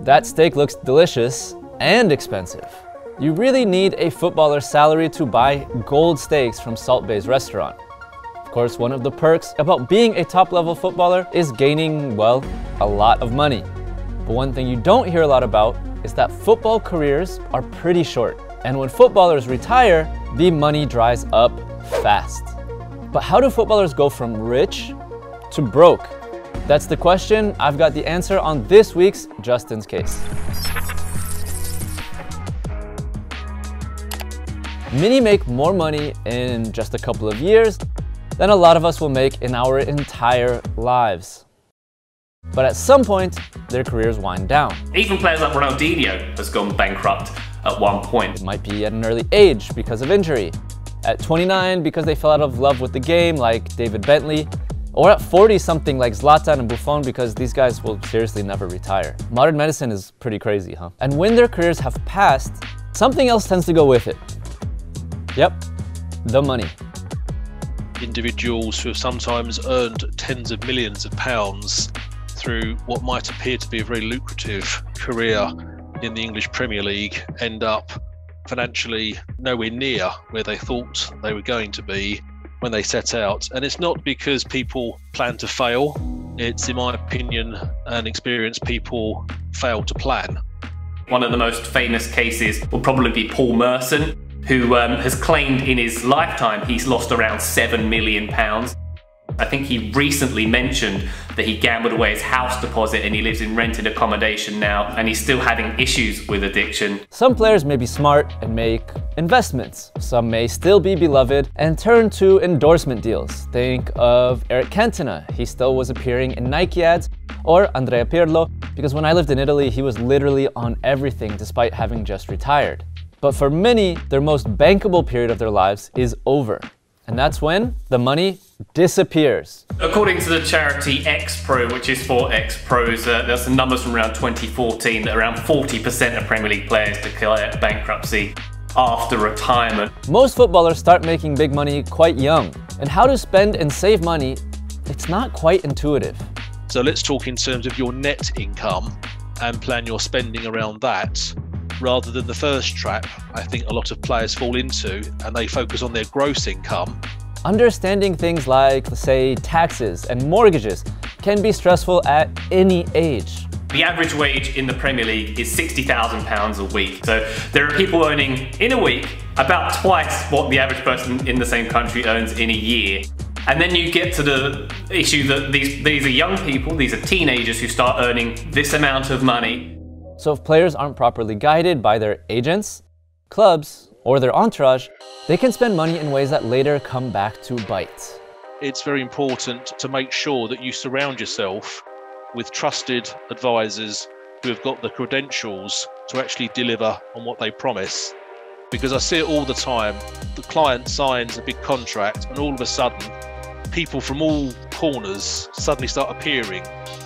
That steak looks delicious and expensive. You really need a footballer's salary to buy gold steaks from Salt Bae's restaurant. Of course, one of the perks about being a top-level footballer is gaining, well, a lot of money. But one thing you don't hear a lot about is that football careers are pretty short. And when footballers retire, the money dries up fast. But how do footballers go from rich to broke? That's the question. I've got the answer on this week's Justin's Case. Many make more money in just a couple of years than a lot of us will make in our entire lives. But at some point, their careers wind down. Even players like Ronaldinho has gone bankrupt at one point. It might be at an early age because of injury, at 29 because they fell out of love with the game like David Bentley, or at 40 something like Zlatan and Buffon, because these guys will seriously never retire. Modern medicine is pretty crazy, huh? And when their careers have passed, something else tends to go with it. Yep, the money. Individuals who have sometimes earned tens of millions of pounds through what might appear to be a very lucrative career in the English Premier League end up financially nowhere near where they thought they were going to be when they set out. And it's not because people plan to fail. It's, in my opinion and experience, people fail to plan. One of the most famous cases will probably be Paul Merson, who has claimed in his lifetime he's lost around £7 million. I think he recently mentioned that he gambled away his house deposit and he lives in rented accommodation now, and he's still having issues with addiction. Some players may be smart and make investments. Some may still be beloved and turn to endorsement deals. Think of Eric Cantona. He still was appearing in Nike ads. Or Andrea Pirlo, because when I lived in Italy, he was literally on everything despite having just retired. But for many, their most bankable period of their lives is over. And that's when the money disappears. According to the charity XPro, which is for ex-pros, there's some numbers from around 2014 that around 40% of Premier League players declare bankruptcy after retirement. Most footballers start making big money quite young. And how to spend and save money, it's not quite intuitive. So let's talk in terms of your net income and plan your spending around that, rather than the first trap I think a lot of players fall into, and they focus on their gross income. Understanding things like, say, taxes and mortgages can be stressful at any age. The average wage in the Premier League is £60,000 a week. So there are people earning in a week about twice what the average person in the same country earns in a year. And then you get to the issue that these are young people, these are teenagers who start earning this amount of money. So if players aren't properly guided by their agents, clubs, or their entourage, they can spend money in ways that later come back to bite. It's very important to make sure that you surround yourself with trusted advisors who have got the credentials to actually deliver on what they promise. Because I see it all the time, the client signs a big contract and all of a sudden, people from all corners suddenly start appearing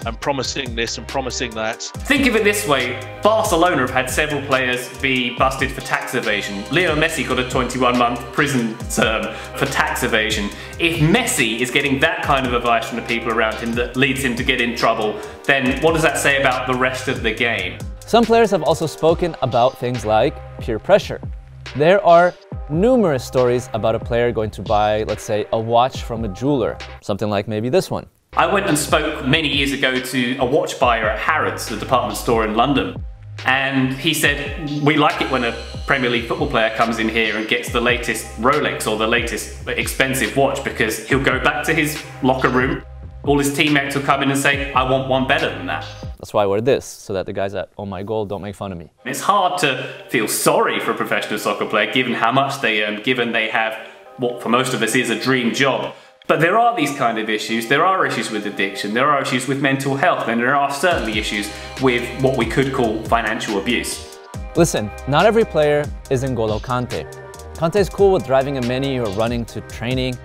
and promising this and promising that. Think of it this way, Barcelona have had several players be busted for tax evasion. Leo Messi got a 21-month prison term for tax evasion. If Messi is getting that kind of advice from the people around him that leads him to get in trouble, then what does that say about the rest of the game? Some players have also spoken about things like peer pressure. There are numerous stories about a player going to buy, let's say, a watch from a jeweler, something like maybe this one. I went and spoke many years ago to a watch buyer at Harrods, the department store in London, and he said, we like it when a Premier League football player comes in here and gets the latest Rolex or the latest expensive watch, because he'll go back to his locker room, all his teammates will come in and say, I want one better than that. That's why I wear this, so that the guys at Oh My Goal don't make fun of me. It's hard to feel sorry for a professional soccer player, given how much they earn, given they have what for most of us is a dream job. But there are these kind of issues. There are issues with addiction, there are issues with mental health, and there are certainly issues with what we could call financial abuse. Listen, not every player is N'Golo Kante. Kante's cool with driving a Mini or running to training,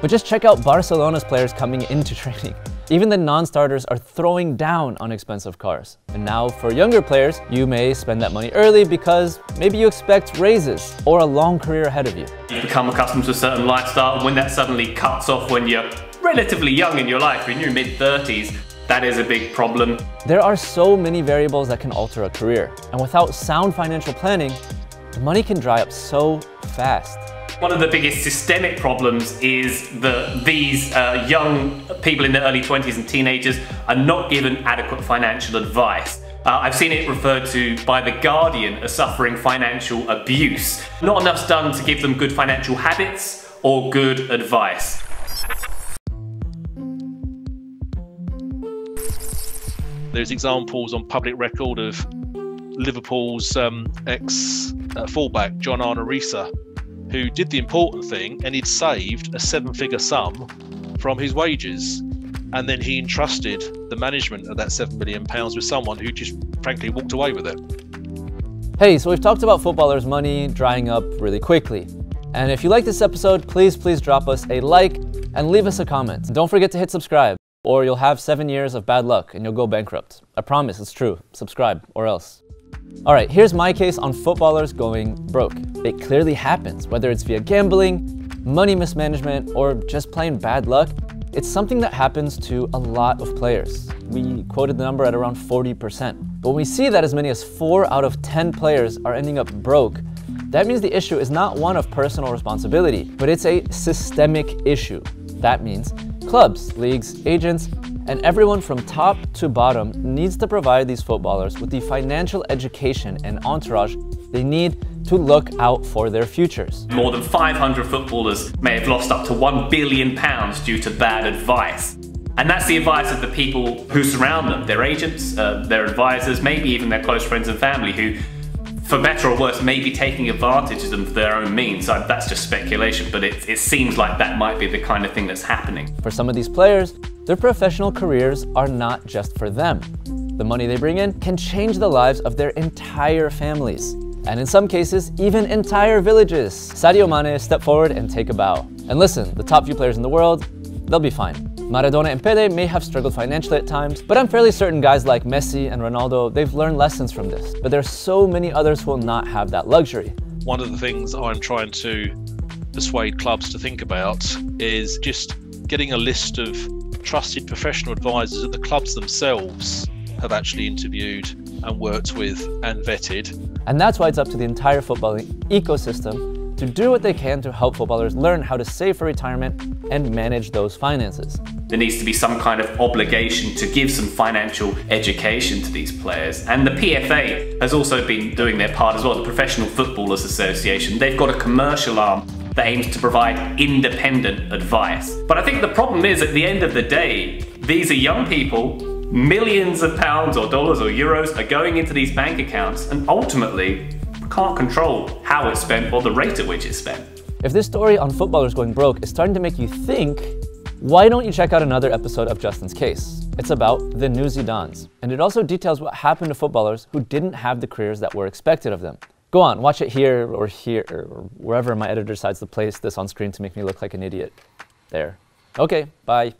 but just check out Barcelona's players coming into training. Even the non-starters are throwing down on expensive cars. And now for younger players, you may spend that money early because maybe you expect raises or a long career ahead of you. You become accustomed to a certain lifestyle, and when that suddenly cuts off when you're relatively young in your life, in your mid-30s, That is a big problem. There are so many variables that can alter a career, and without sound financial planning, the money can dry up so fast. One of the biggest systemic problems is that these young people in their early 20s and teenagers are not given adequate financial advice. I've seen it referred to by The Guardian as suffering financial abuse. Not enough's done to give them good financial habits or good advice. There's examples on public record of Liverpool's ex-fullback, John Arne Riise, who did the important thing, and he'd saved a seven-figure sum from his wages. And then he entrusted the management of that £7 million with someone who just frankly walked away with it. Hey, so we've talked about footballers' money drying up really quickly. And if you like this episode, please drop us a like and leave us a comment. Don't forget to hit subscribe, or you'll have 7 years of bad luck and you'll go bankrupt. I promise, it's true. Subscribe or else. All right, here's my case on footballers going broke. It clearly happens, whether it's via gambling, money mismanagement, or just plain bad luck. It's something that happens to a lot of players. We quoted the number at around 40%. But when we see that as many as 4 out of 10 players are ending up broke, that means the issue is not one of personal responsibility, but it's a systemic issue. That means clubs, leagues, agents, and everyone from top to bottom needs to provide these footballers with the financial education and entourage they need to look out for their futures. More than 500 footballers may have lost up to £1 billion due to bad advice. And that's the advice of the people who surround them, their agents, their advisors, maybe even their close friends and family who, for better or worse, may be taking advantage of them for their own means. That's just speculation, but it seems like that might be the kind of thing that's happening. For some of these players, their professional careers are not just for them. The money they bring in can change the lives of their entire families, and in some cases, even entire villages. Sadio Mane, step forward and take a bow. And listen, the top few players in the world, they'll be fine. Maradona and Pele may have struggled financially at times, but I'm fairly certain guys like Messi and Ronaldo, they've learned lessons from this. But there are so many others who will not have that luxury. One of the things I'm trying to persuade clubs to think about is just getting a list of trusted professional advisors that the clubs themselves have actually interviewed and worked with and vetted. And that's why it's up to the entire footballing ecosystem to do what they can to help footballers learn how to save for retirement and manage those finances. There needs to be some kind of obligation to give some financial education to these players. And the PFA has also been doing their part as well, the Professional Footballers Association. They've got a commercial arm that aims to provide independent advice. But I think the problem is, at the end of the day, these are young people. Millions of pounds or dollars or euros are going into these bank accounts, and ultimately can't control how it's spent or the rate at which it's spent. If this story on footballers going broke is starting to make you think, why don't you check out another episode of Justin's Case? It's about the new Zidans, and it also details what happened to footballers who didn't have the careers that were expected of them. Go on, watch it here, or wherever my editor decides to place this on screen to make me look like an idiot. There. Okay, bye.